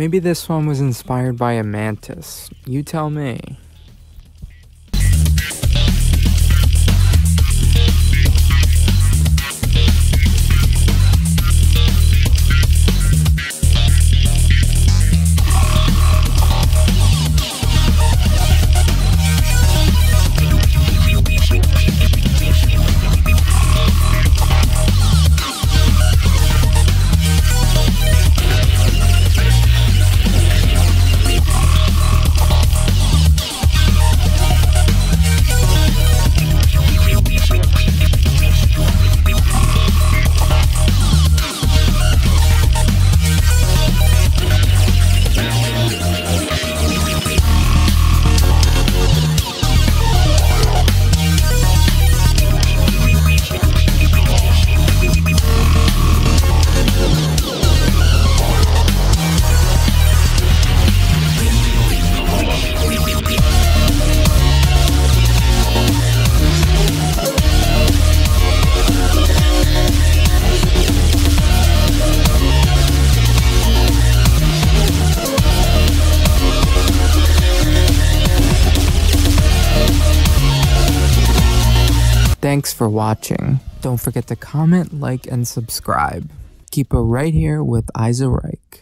Maybe this one was inspired by a mantis. You tell me. Thanks for watching. Don't forget to comment, like, and subscribe. Keep it right here with Eizoraik.